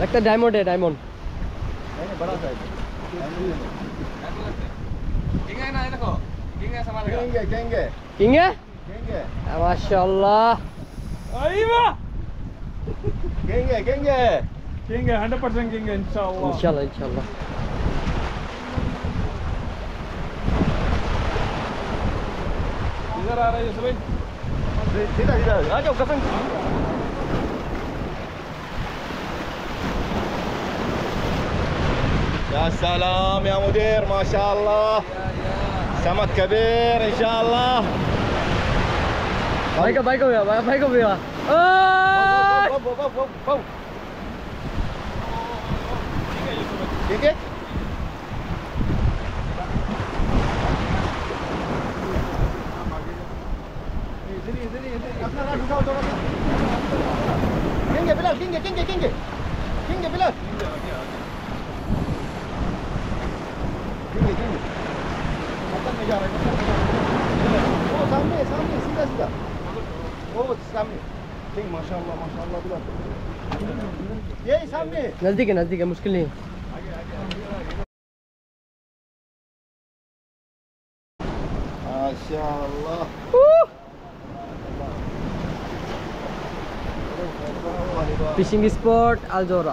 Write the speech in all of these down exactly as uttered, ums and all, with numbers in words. लगता है डायमंड है डायमंड बड़ा सा है ना देखो किंग है संभाल किंग है किंग है किंग है किंग है माशाल्लाह आई वाह किंग है किंग है किंग है हंड्रेड परसेंट किंग है इंशाल्लाह इंशाल्लाह इंशाल्लाह आ रहा है ये सभी सीधा सीधा आ जाओ कसम يا سلام يا مدير ما شاء الله سمك كبير ان شاء الله بايكو بايكو يا بايكو يا ठीक है अपना राज उठाओ थोड़ा किंगे बिलाल किंगे किंगे किंगे किंगे बिलाल किंगे किंगे मतलब में जा रहा है वो सामने सामने सीधा सीधा वो सामने किंग माशाल्लाह माशाल्लाह बिलाल यही सामने नजदीक है नजदीक है मुश्किल नहीं है माशाल्लाह Fishing spot Al Zohra.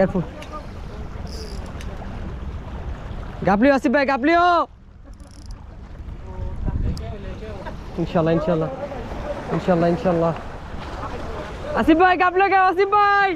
Careful. Gapliyo Asif bhai, gapliyo. Inshallah, inshallah, inshallah, inshallah. Asif bhai, gapliyo kya Asif bhai?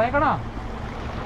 Hey, come on.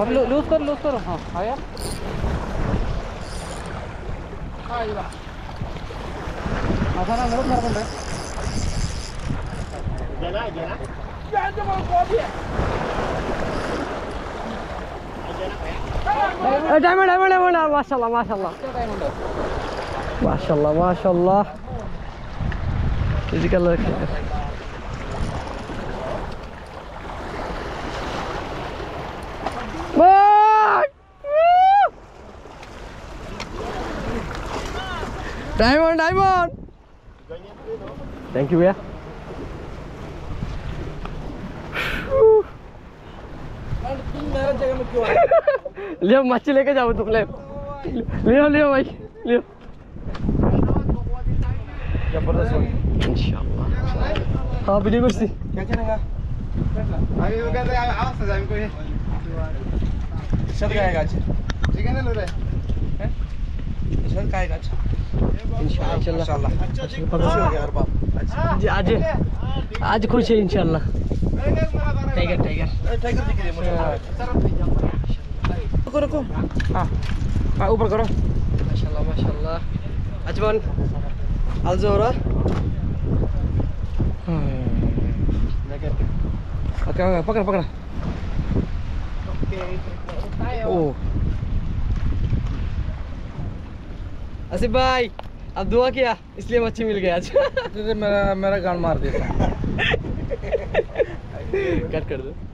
और लूज कर लूज कर हाँ आया हाँ ये बात आसान है लोग घर बंद है जाना है जाना जाना तो मालूम कॉपी है जाना है डायमंड डायमंड डायमंड माशाल्लाह माशाल्लाह माशाल्लाह माशाल्लाह फिजिकल लड़के دايموند دايموند ثانك يو يا اليوم ماشي لك جابتك ليه ليه ليه ماي ليه جبرت ان شاء الله ها بدي كرسي आज कुछ है इंशाल्लाह टाइगर टाइगर टाइगर दिख रही है मुझे रुको रुको हां हां ऊपर करो माशाल्लाह माशाल्लाह अजमन अलजोरा पकड़ पकड़ पकड़ ओ आसिफ भाई अब दुआ किया इसलिए मच्छी मिल गया आज मेरा मेरा गान मार दिया कट कर दो